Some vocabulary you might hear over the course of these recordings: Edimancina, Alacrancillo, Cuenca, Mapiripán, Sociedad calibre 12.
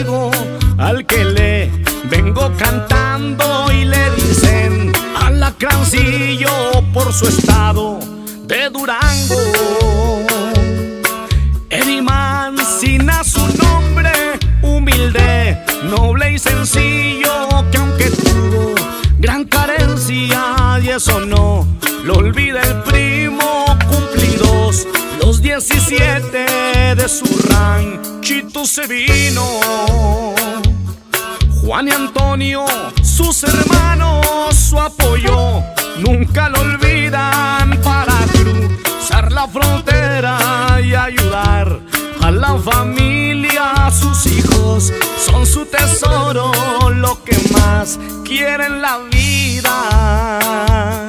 amigo al que le vengo cantando y le dicen Alacrancillo por su estado de Durango. Edimancina su nombre, humilde, noble y sencillo, que aunque tuvo gran carencia, y eso no lo olvida el primo, cumplidos los 17 de su ranchito se vino. Juan y Antonio, sus hermanos, su apoyo nunca lo olvidan para cruzar la frontera y ayudar a la familia. Sus hijos son su tesoro, lo que más quieren la vida.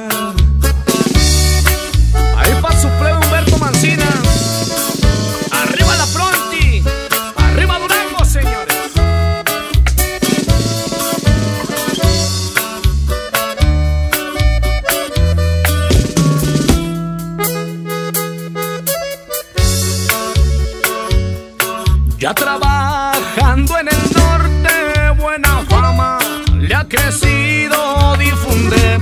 Ya trabajando en el norte, buena fama le ha crecido difundir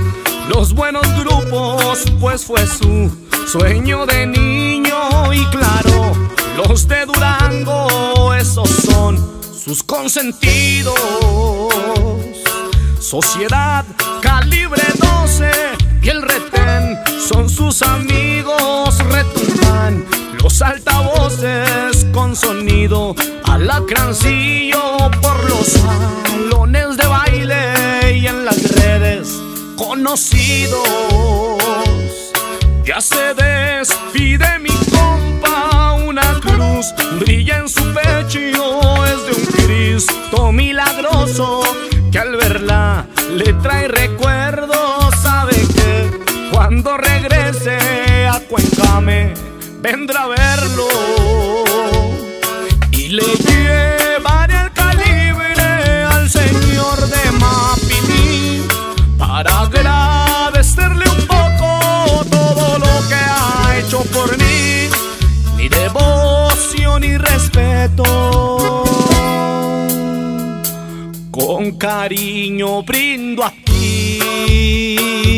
los buenos grupos, pues fue su sueño de niño. Y claro, los de Durango, esos son sus consentidos. Sociedad Calibre 12 y el Retén son sus amigos. Retumban los altavoces con sonido Alacrancillo por los salones de baile y en las redes conocidos. Ya se despide mi compa, una cruz brilla en su pecho, es de un Cristo milagroso que al verla le trae recuerdos. Sabe que cuando regrese a Cuenca me vendrá a verlo y le llevaré el calibre al señor de Mapiripán para agradecerle un poco todo lo que ha hecho por mí, mi devoción y respeto. Con cariño brindo a ti.